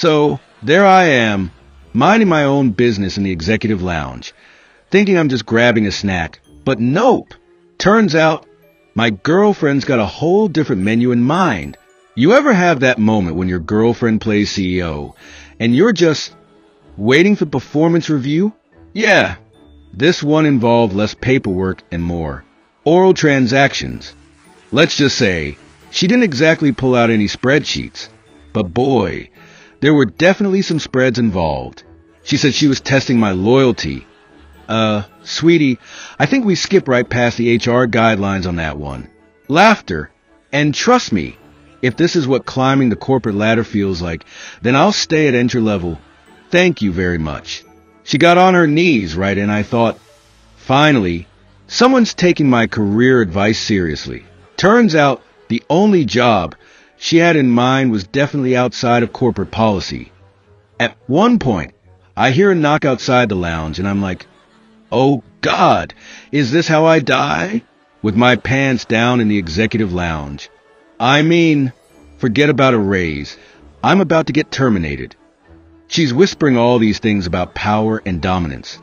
So there I am, minding my own business in the executive lounge, thinking I'm just grabbing a snack. But nope. Turns out my girlfriend's got a whole different menu in mind. You ever have that moment when your girlfriend plays CEO and you're just waiting for performance review? Yeah, this one involved less paperwork and more oral transactions. Let's just say she didn't exactly pull out any spreadsheets, but boy, there were definitely some spreads involved. She said she was testing my loyalty. Sweetie, I think we skip right past the HR guidelines on that one. Laughter. And trust me, if this is what climbing the corporate ladder feels like, then I'll stay at entry level. Thank you very much. She got on her knees, right, and I thought, finally, someone's taking my career advice seriously. Turns out the only job she had in mind was definitely outside of corporate policy. At one point, I hear a knock outside the lounge, and I'm like, oh God, is this how I die? With my pants down in the executive lounge. I mean, forget about a raise. I'm about to get terminated. She's whispering all these things about power and dominance.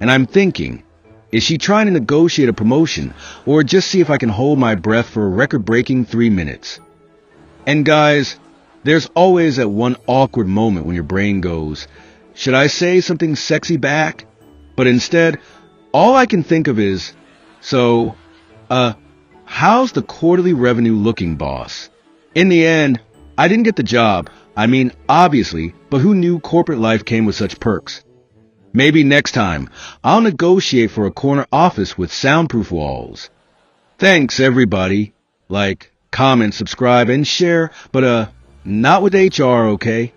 And I'm thinking, is she trying to negotiate a promotion or just see if I can hold my breath for a record-breaking 3 minutes? And guys, there's always that one awkward moment when your brain goes, should I say something sexy back? But instead, all I can think of is, so, how's the quarterly revenue looking, boss? In the end, I didn't get the job. I mean, obviously, but who knew corporate life came with such perks? Maybe next time, I'll negotiate for a corner office with soundproof walls. Thanks, everybody. Like, comment, subscribe, and share, but not with HR, okay?